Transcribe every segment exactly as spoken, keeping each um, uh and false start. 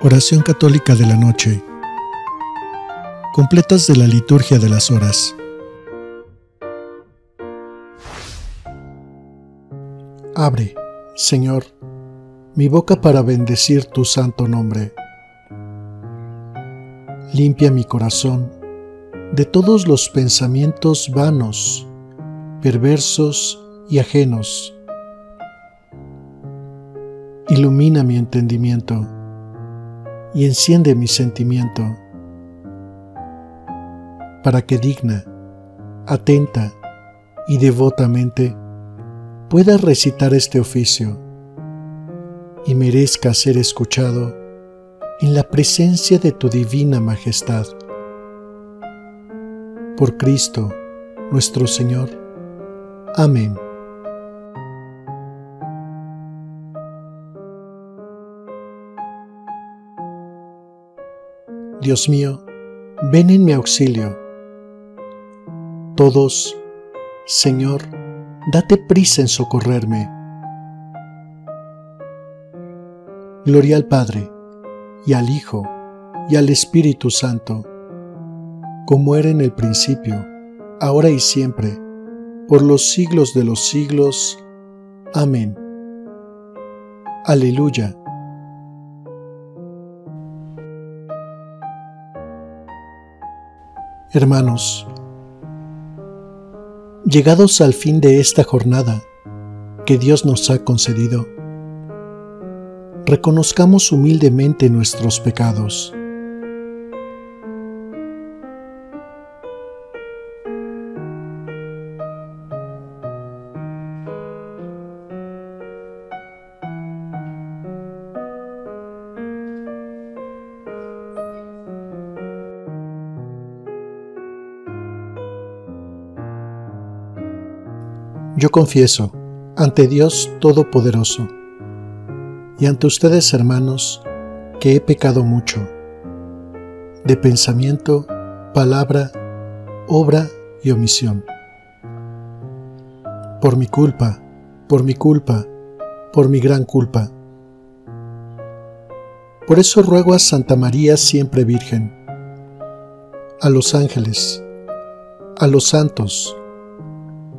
Oración católica de la noche. Completas de la liturgia de las horas. Abre, Señor, mi boca para bendecir tu santo nombre. Limpia mi corazón de todos los pensamientos vanos, perversos y ajenos. Ilumina mi entendimiento y enciende mi sentimiento, para que digna, atenta y devotamente pueda recitar este oficio y merezca ser escuchado en la presencia de tu divina majestad. Por Cristo nuestro Señor. Amén. Dios mío, ven en mi auxilio. Todos, Señor, date prisa en socorrerme. Gloria al Padre, y al Hijo, y al Espíritu Santo, como era en el principio, ahora y siempre, por los siglos de los siglos. Amén. Aleluya. Hermanos, llegados al fin de esta jornada que Dios nos ha concedido, reconozcamos humildemente nuestros pecados. Yo confieso ante Dios Todopoderoso y ante ustedes, hermanos, que he pecado mucho, de pensamiento, palabra, obra y omisión. Por mi culpa, por mi culpa, por mi gran culpa. Por eso ruego a Santa María Siempre Virgen, a los ángeles, a los santos,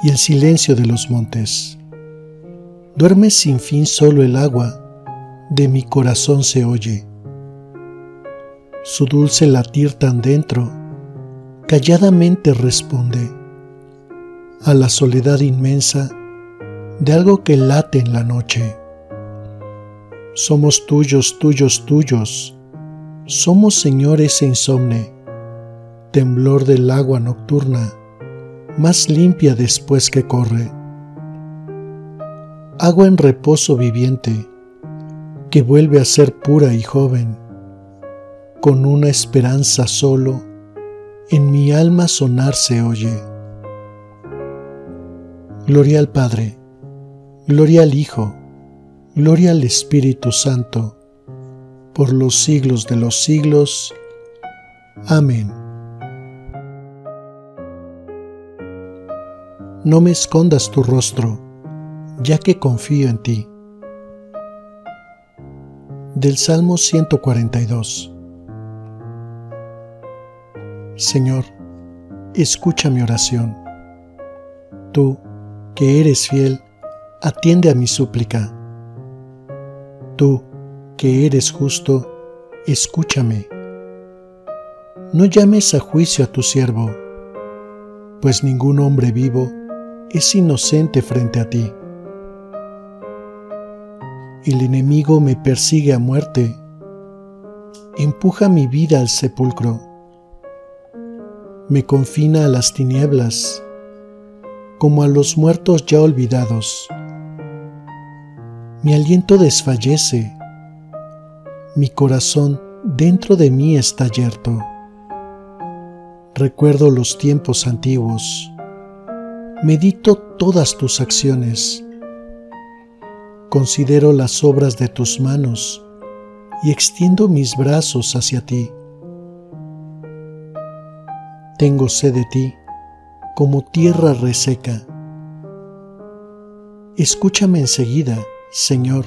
y el silencio de los montes. Duerme sin fin solo el agua, de mi corazón se oye. Su dulce latir tan dentro, calladamente responde a la soledad inmensa de algo que late en la noche. Somos tuyos, tuyos, tuyos, somos, Señor, ese insomne, temblor del agua nocturna, más limpia después que corre. Agua en reposo viviente, que vuelve a ser pura y joven, con una esperanza solo, en mi alma sonar se oye. Gloria al Padre, gloria al Hijo, gloria al Espíritu Santo, por los siglos de los siglos. Amén. No me escondas tu rostro, ya que confío en ti. Del Salmo ciento cuarenta y dos. Señor, escucha mi oración. Tú, que eres fiel, atiende a mi súplica. Tú, que eres justo, escúchame. No llames a juicio a tu siervo, pues ningún hombre vivo es inocente frente a ti. El enemigo me persigue a muerte, empuja mi vida al sepulcro, me confina a las tinieblas, como a los muertos ya olvidados. Mi aliento desfallece, mi corazón dentro de mí está yerto. Recuerdo los tiempos antiguos. Medito todas tus acciones. Considero las obras de tus manos y extiendo mis brazos hacia ti. Tengo sed de ti como tierra reseca. Escúchame enseguida, Señor,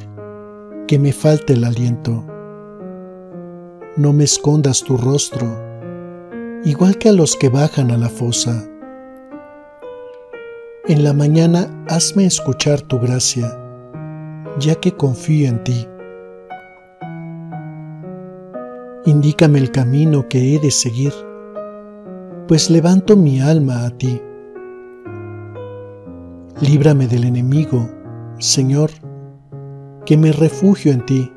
que me falte el aliento. No me escondas tu rostro, igual que a los que bajan a la fosa. En la mañana hazme escuchar tu gracia, ya que confío en ti. Indícame el camino que he de seguir, pues levanto mi alma a ti. Líbrame del enemigo, Señor, que me refugio en ti.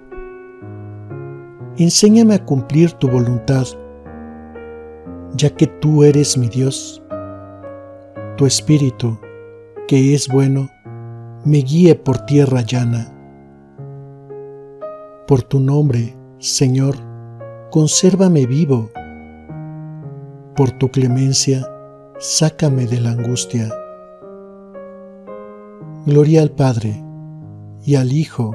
Enséñame a cumplir tu voluntad, ya que tú eres mi Dios. Tu espíritu, que es bueno, me guíe por tierra llana. Por tu nombre, Señor, consérvame vivo. Por tu clemencia, sácame de la angustia. Gloria al Padre, y al Hijo,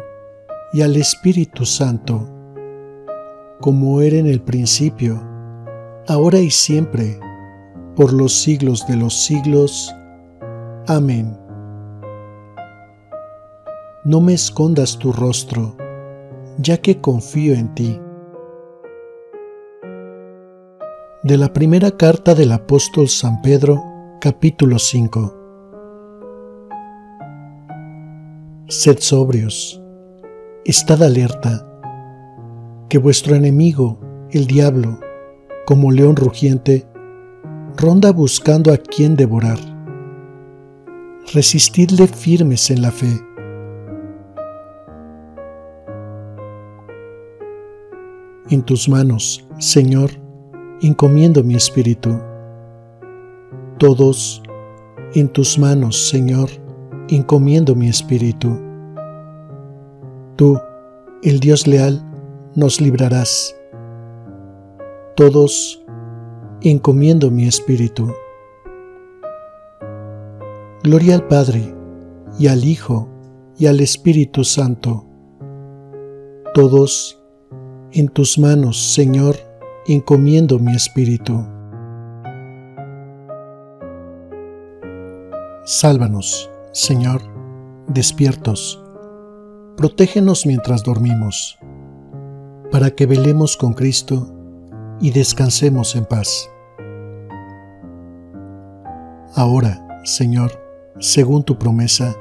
y al Espíritu Santo, como era en el principio, ahora y siempre, por los siglos de los siglos. Amén. No me escondas tu rostro, ya que confío en ti. De la primera carta del apóstol San Pedro, capítulo cinco. Sed sobrios, estad alerta, que vuestro enemigo, el diablo, como león rugiente, ronda buscando a quien devorar. Resistidle firmes en la fe. En tus manos, Señor, encomiendo mi espíritu. Todos, en tus manos, Señor, encomiendo mi espíritu. Tú, el Dios leal, nos librarás. Todos, encomiendo mi espíritu. Gloria al Padre, y al Hijo, y al Espíritu Santo. Todos, en tus manos, Señor, encomiendo mi espíritu. Sálvanos, Señor, despiertos. Protégenos mientras dormimos, para que velemos con Cristo y descansemos en paz. Ahora, Señor, según tu promesa,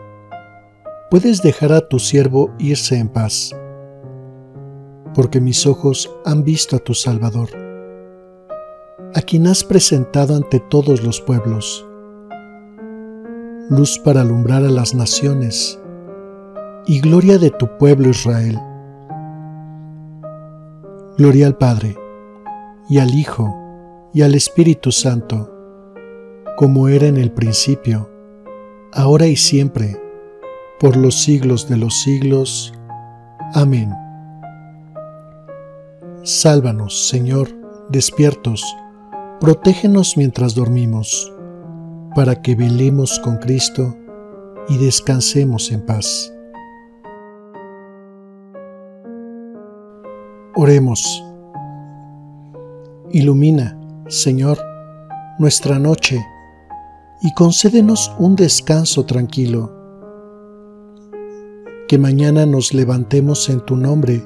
puedes dejar a tu siervo irse en paz, porque mis ojos han visto a tu Salvador, a quien has presentado ante todos los pueblos, luz para alumbrar a las naciones y gloria de tu pueblo Israel. Gloria al Padre, y al Hijo, y al Espíritu Santo, como era en el principio, ahora y siempre, por los siglos de los siglos. Amén. Sálvanos, Señor, despiertos, protégenos mientras dormimos, para que velemos con Cristo y descansemos en paz. Oremos. Ilumina, Señor, nuestra noche y concédenos un descanso tranquilo. Que mañana nos levantemos en tu nombre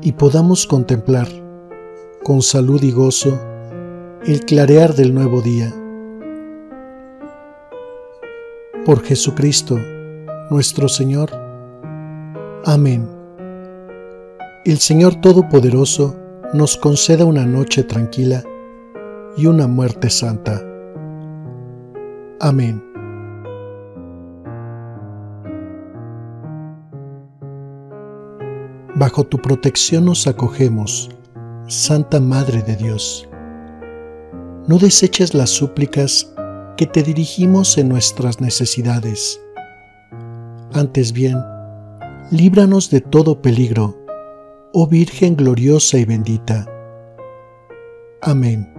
y podamos contemplar, con salud y gozo, el clarear del nuevo día. Por Jesucristo, nuestro Señor. Amén. El Señor Todopoderoso nos conceda una noche tranquila y una muerte santa. Amén. Bajo tu protección nos acogemos, Santa Madre de Dios. No deseches las súplicas que te dirigimos en nuestras necesidades. Antes bien, líbranos de todo peligro, oh Virgen gloriosa y bendita. Amén.